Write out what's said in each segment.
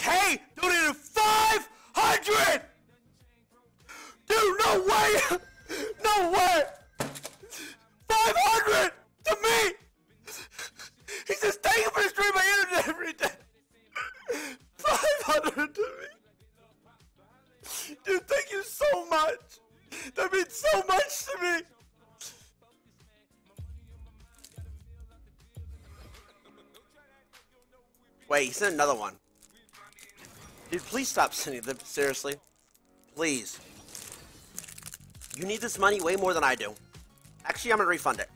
K donated 500. Dude, no way. No way. 500 to me. He says, "Thank you for streaming my internet every day." 500 to me. Dude, thank you so much. That means so much to me. Wait, he sent another one. Dude, please stop sending them. Seriously. Please. You need this money way more than I do. Actually, I'm going to refund it.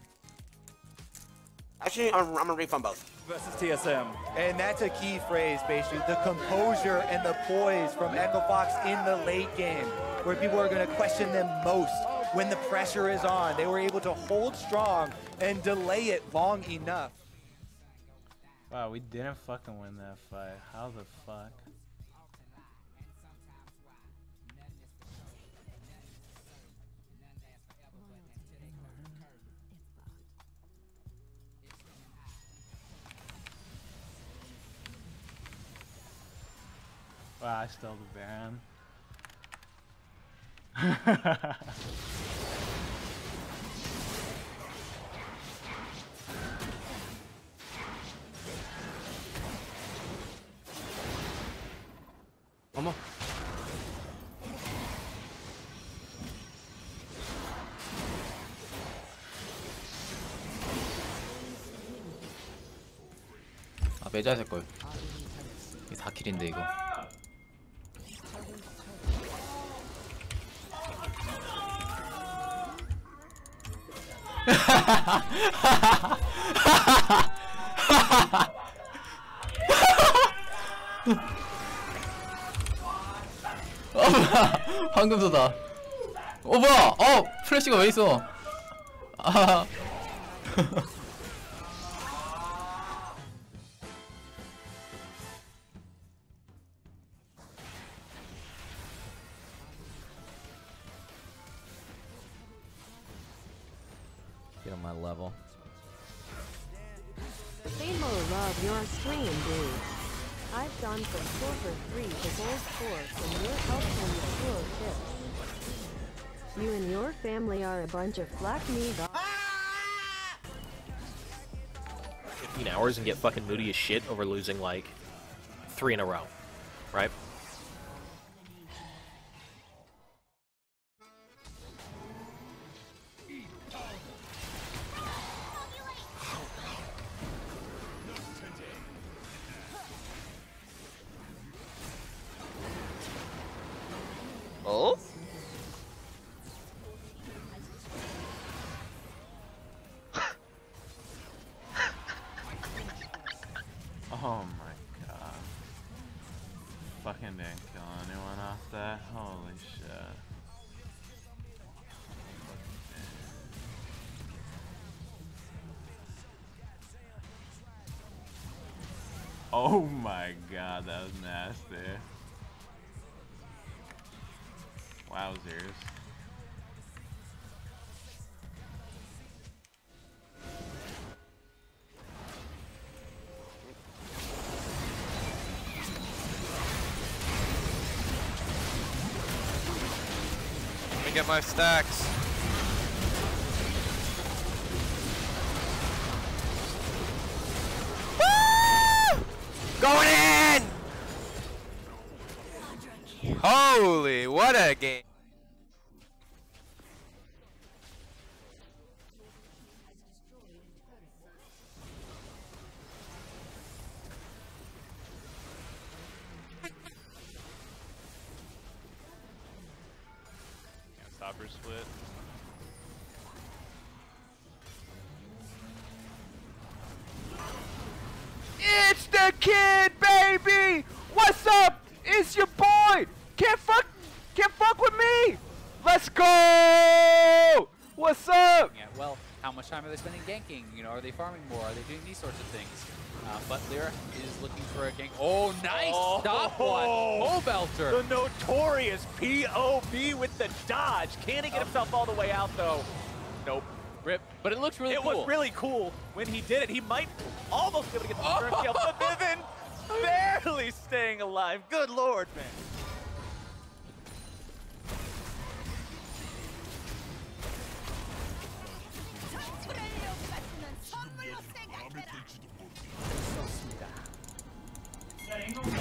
Actually, I'm going to refund both. Versus TSM. And that's a key phrase, basically. The composure and the poise from Echo Fox in the late game, where people are going to question them most when the pressure is on. They were able to hold strong and delay it long enough. Wow, we didn't fucking win that fight. How the fuck? Wow, I stole the Baron. Almost. 아, 빼줘야 될 걸. 이게 다 킬인데 이거. 황금 쏟아. 어 뭐야? 어 플래시가 왜 있어? 아. Get on my level. They will love your stream, dude. I've gone from 4 for 3 to gold 4 from your helpful mature tips. You and your family are a bunch of black meat. 15 hours and get fucking moody as shit over losing like 3 in a row, right? Oh my god. Fucking didn't kill anyone off that. Holy shit. Oh my god, that was nasty. Wowzers. Get my stacks. Woo! Going in! Holy, what a game. Split. It's the kid, baby. What's up? It's your boy. Can't fuck with me. Let's go. What's up? Yeah. Well, how much time are they spending ganking? You know, are they farming more? Are they doing these sorts of things? But Lyra is looking for a gank. Oh, nice! Oh, stop one! Oh, belter! The notorious POB with the dodge. Can he get himself all the way out, though? Nope. Rip. But it looks really cool. It was really cool when he did it. He might almost be able to get the first kill, but Vivin barely staying alive. alive. Good lord, man.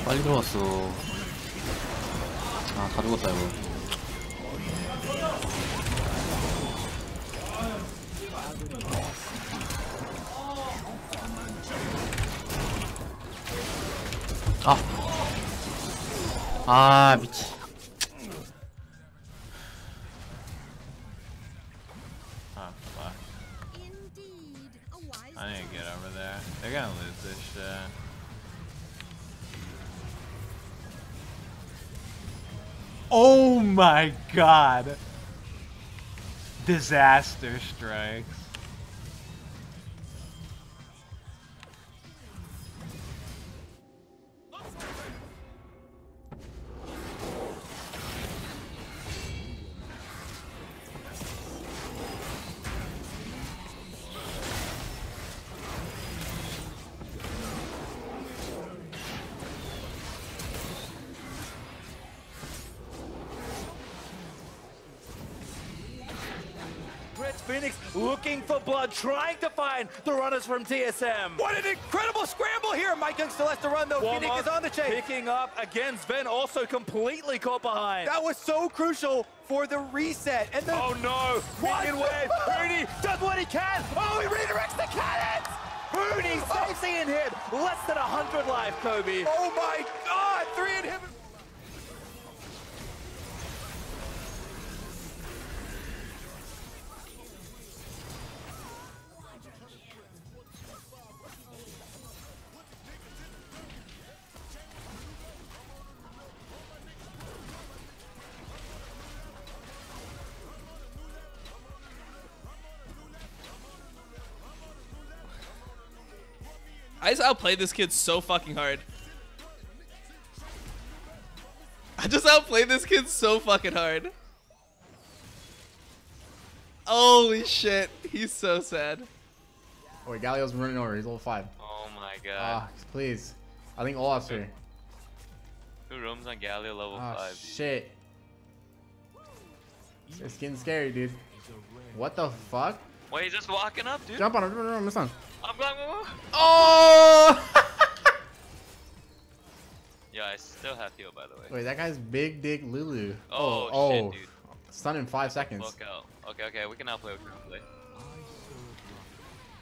빨리 들어왔어. 아, 다 죽었다, 이거. 아. 아, 미치. 아, fuck. I need to get over there. They're gonna lose this shit. Oh my god! Disaster strikes. Phoenix looking for blood, trying to find the runners from TSM. What an incredible scramble here. Mike Young still has to run, though. Walmart Phoenix is on the chase. Picking up against Ven, also completely caught behind. That was so crucial for the reset. And the oh, no. Second wave. Rooney does what he can. Oh, he redirects the cannons. Rooney saves the inhib. Less than 100 life, Kobe. Oh, my God. Three inhibitors. I just outplayed this kid so fucking hard. Holy shit, he's so sad. Oh, Galio's running over. He's level 5. Oh my god. Please. I think Olaf's here. Who roams on Galio level 5? Shit. This skin's scary, dude. What the fuck? Wait, he's just walking up, dude. Jump on him. Run, miss on. I'm going more. Oh! Yeah, I still have heal, by the way. Wait, that guy's big dick Lulu. Oh, shit, dude. Stun in 5 seconds. Look out. Okay, okay, we can outplay.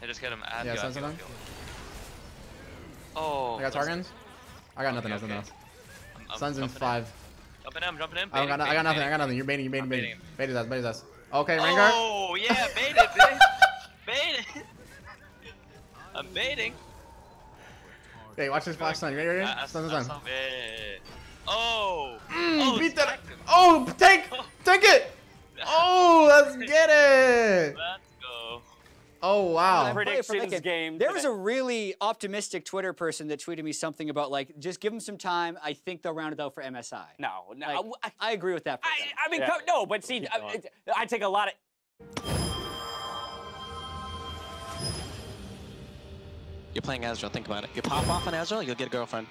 I just hit him at the outfield. Oh. I got targets? I got nothing else. Sun's in 5. Jumping him, jumping him. I got nothing. You're baiting, you're baiting, baiting. Baited us, baited us. Okay, Rengar. Oh, yeah, baited, bitch. Baited. I'm baiting. Hey, watch this flash stun. Ready? Stun. Oh. Beat that. Oh, take it. Oh, let's get it. Let's go. Oh wow. Predictions game. There was a really optimistic Twitter person that tweeted me something about like, just give them some time. I think they'll round it out for MSI. No, no. Like, I agree with that. I mean, yeah. No, but see, I take a lot of. You're playing Ezreal, think about it. You pop off on Ezreal, you'll get a girlfriend.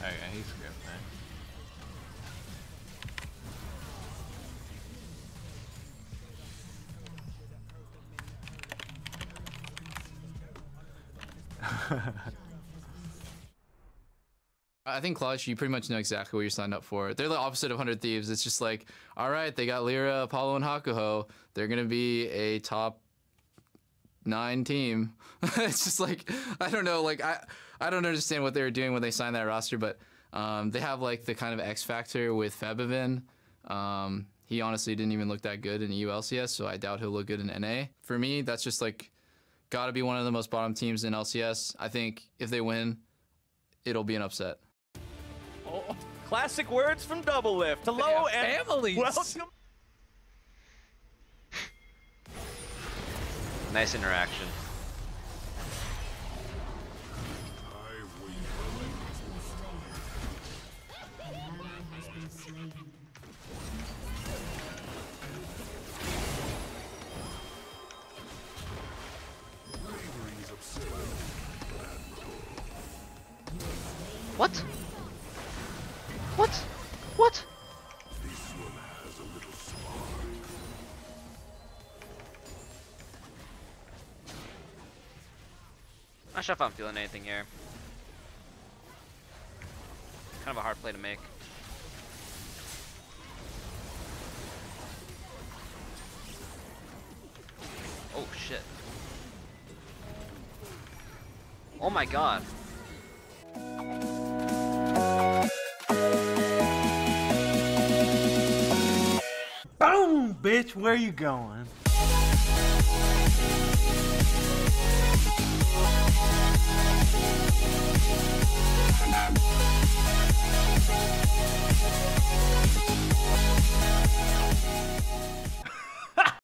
Okay, he's good, man. I think Clash, you pretty much know exactly what you're signed up for. They're the opposite of 100 Thieves. It's just like, all right, they got Lyra, Apollo, and Hakuho. They're going to be a top 9 team. It's just like, I don't know. Like, I don't understand what they were doing when they signed that roster, but they have like the kind of X factor with Febevin. He honestly didn't even look that good in EU LCS, so I doubt he'll look good in NA. For me, that's just like, got to be one of the most bottom teams in LCS. I think if they win, it'll be an upset. Oh. Classic words from Doublelift. Hello and welcome. Nice interaction. What? What? What? This one has a little spark. Not sure if I'm feeling anything here. Kind of a hard play to make. Oh shit. Oh my god. Boom, bitch, where you going?